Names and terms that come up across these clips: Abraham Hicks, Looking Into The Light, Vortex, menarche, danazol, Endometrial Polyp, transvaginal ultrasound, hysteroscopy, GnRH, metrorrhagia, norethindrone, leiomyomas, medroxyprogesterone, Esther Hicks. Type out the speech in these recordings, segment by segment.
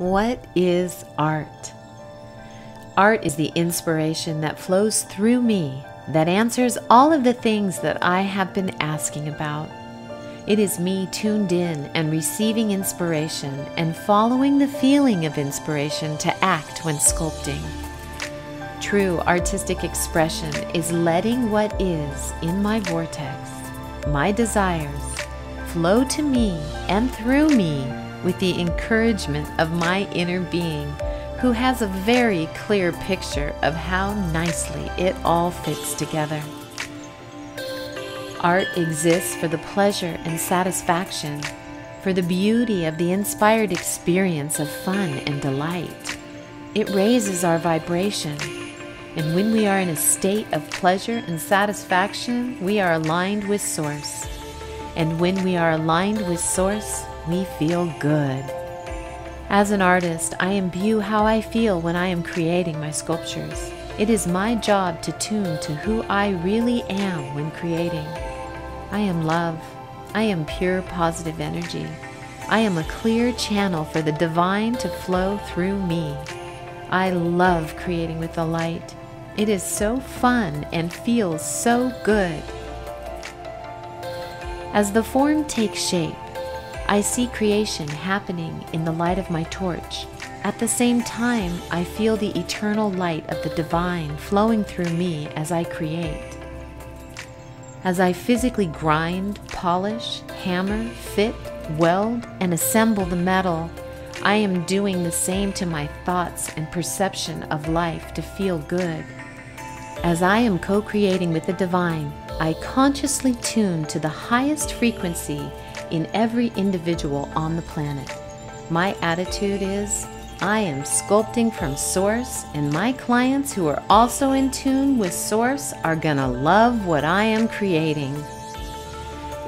What is art? Art is the inspiration that flows through me that answers all of the things that I have been asking about. It is me tuned in and receiving inspiration and following the feeling of inspiration to act when sculpting. True artistic expression is letting what is in my vortex, my desires, flow to me and through me with the encouragement of my inner being, who has a very clear picture of how nicely it all fits together. Art exists for the pleasure and satisfaction, for the beauty of the inspired experience of fun and delight. It raises our vibration, and when we are in a state of pleasure and satisfaction, we are aligned with Source. And when we are aligned with Source, we feel good. As an artist, I imbue how I feel when I am creating my sculptures. It is my job to tune to who I really am when creating. I am love. I am pure positive energy. I am a clear channel for the divine to flow through me. I love creating with the light. It is so fun and feels so good. As the form takes shape, I see creation happening in the light of my torch. At the same time, I feel the eternal light of the divine flowing through me as I create. As I physically grind, polish, hammer, fit, weld, and assemble the metal, I am doing the same to my thoughts and perception of life to feel good. As I am co-creating with the divine, I consciously tune to the highest frequency in every individual on the planet. My attitude is, I am sculpting from Source, and my clients who are also in tune with Source are gonna love what I am creating.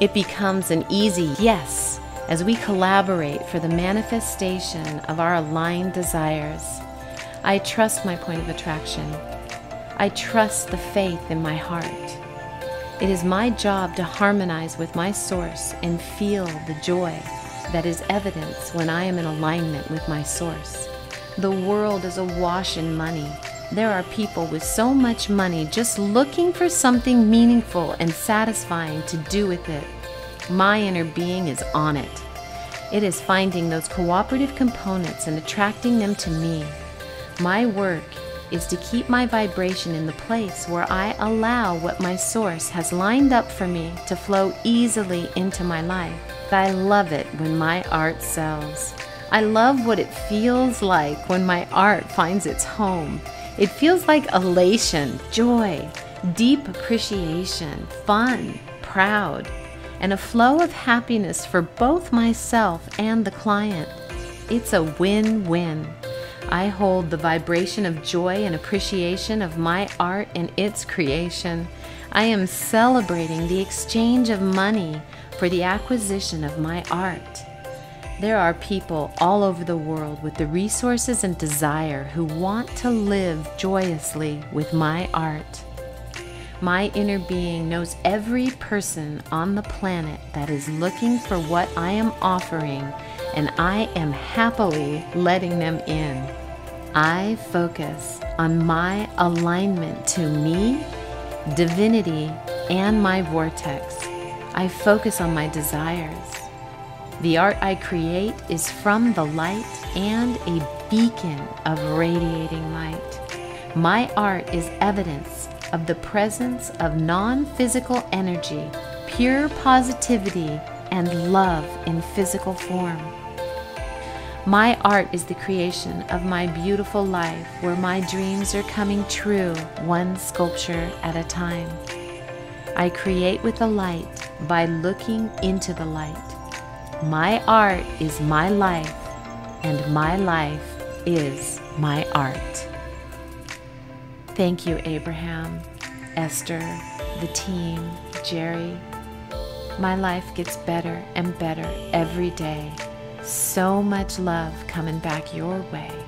It becomes an easy yes as we collaborate for the manifestation of our aligned desires. I trust my point of attraction. I trust the faith in my heart. It is my job to harmonize with my Source and feel the joy that is evidence when I am in alignment with my Source. The world is awash in money. There are people with so much money just looking for something meaningful and satisfying to do with it. My inner being is on it. It is finding those cooperative components and attracting them to me. My work is to keep my vibration in the place where I allow what my Source has lined up for me to flow easily into my life. I love it when my art sells. I love what it feels like when my art finds its home. It feels like elation, joy, deep appreciation, fun, proud, and a flow of happiness for both myself and the client. It's a win-win. I hold the vibration of joy and appreciation of my art and its creation. I am celebrating the exchange of money for the acquisition of my art. There are people all over the world with the resources and desire who want to live joyously with my art. My inner being knows every person on the planet that is looking for what I am offering, and I am happily letting them in. I focus on my alignment to me, divinity, and my vortex. I focus on my desires. The art I create is from the light and a beacon of radiating light. My art is evidence of the presence of non-physical energy, pure positivity, and love in physical form. My art is the creation of my beautiful life where my dreams are coming true, one sculpture at a time. I create with the light by looking into the light. My art is my life, and my life is my art. Thank you, Abraham, Esther, the team, Jerry. My life gets better and better every day. So much love coming back your way.